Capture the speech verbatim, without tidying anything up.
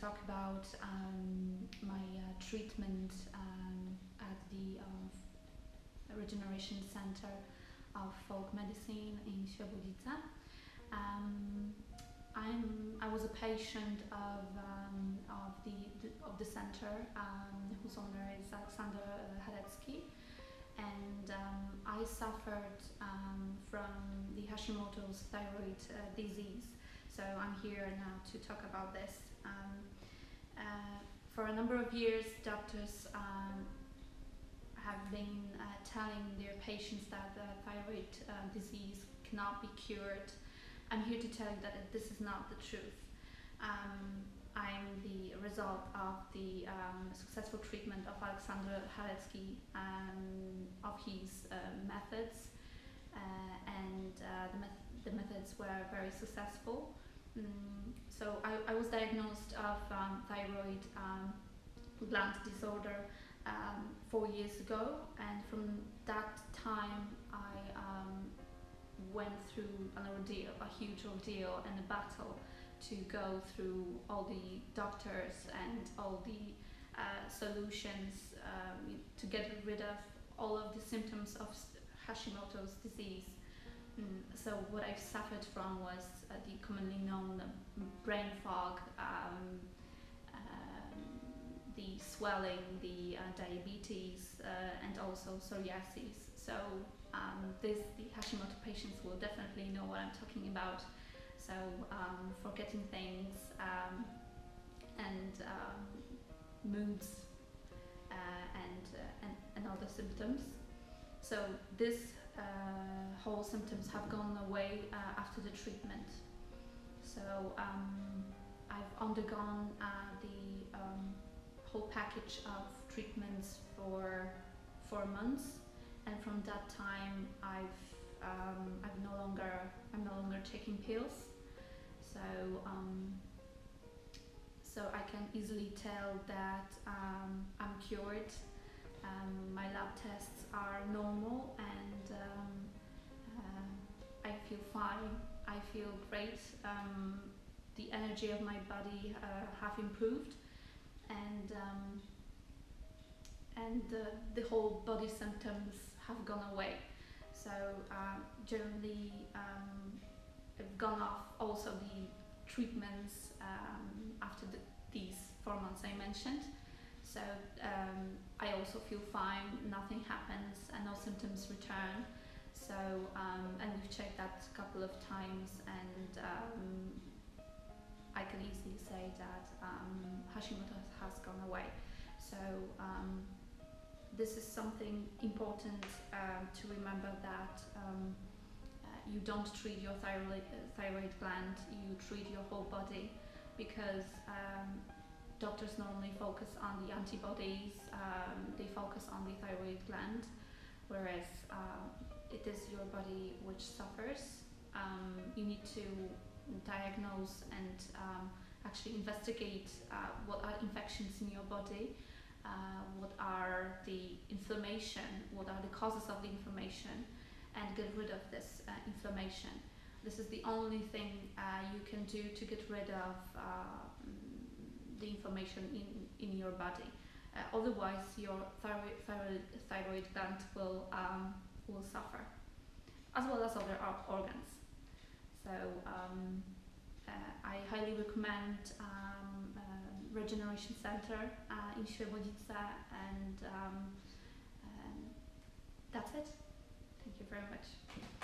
talk about um, my uh, treatment um, at the uh, Regeneration Centre of Folk Medicine in Świebodzica. Um, I'm I was a patient of um, of the of the centre, um, whose owner is Aleksandr Haretski, and um, I suffered um, from the Hashimoto's thyroid uh, disease. So I'm here now to talk about this. Um, uh, for a number of years, doctors um, have been uh, telling their patients that the thyroid uh, disease cannot be cured. I'm here to tell you that this is not the truth. Um, I'm the result of the um, successful treatment of Alexander Halecki, um, of his uh, methods, uh, and uh, the, met the methods were very successful. Mm, so I, I was diagnosed of um, thyroid um, gland disorder um, four years ago, and from that time I um, went through an ordeal, a huge ordeal and a battle to go through all the doctors and all the uh, solutions um, to get rid of all of the symptoms of Hashimoto's disease. Mm, so what I've suffered from was uh, the commonly known brain fog, um, uh, the swelling, the uh, diabetes, uh, and also psoriasis. So um, this, the Hashimoto patients will definitely know what I'm talking about. So um, forgetting things, um, and um, moods, uh, and, uh, and and other symptoms. So this uh, whole symptoms have gone away uh, after the treatment. So um, I've undergone uh, the um, whole package of treatments for four months, and from that time I've um, I've no longer I'm no longer taking pills. So, um, so I can easily tell that um, I'm cured. Um, my lab tests are normal, and um, uh, I feel fine. I feel great. Um, the energy of my body uh, have improved, and um, and uh, the whole body symptoms have gone away. So um, generally, um, I've gone off also the treatments um, after the, these four months I mentioned. So um, I also feel fine, nothing happens and no symptoms return. So, um, and we've checked that a couple of times, and um, I can easily say that um, Hashimoto has gone away. So um, this is something important uh, to remember, that um, you don't treat your thyroid, thyroid gland, you treat your whole body, because um, doctors normally focus on the antibodies, um, they focus on the thyroid gland, whereas uh, it is your body which suffers. Um, you need to diagnose and um, actually investigate uh, what are infections in your body, uh, what are the inflammation, what are the causes of the inflammation, and get rid of this uh, inflammation. This is the only thing uh, you can do to get rid of uh, the inflammation in, in your body. Uh, otherwise, your thyroid, thyroid, thyroid gland will, um, will suffer, as well as other organs. So um, uh, I highly recommend um, uh, Regeneration Centre uh, in Świebodzica, and um, um, that's it. Thank you very much.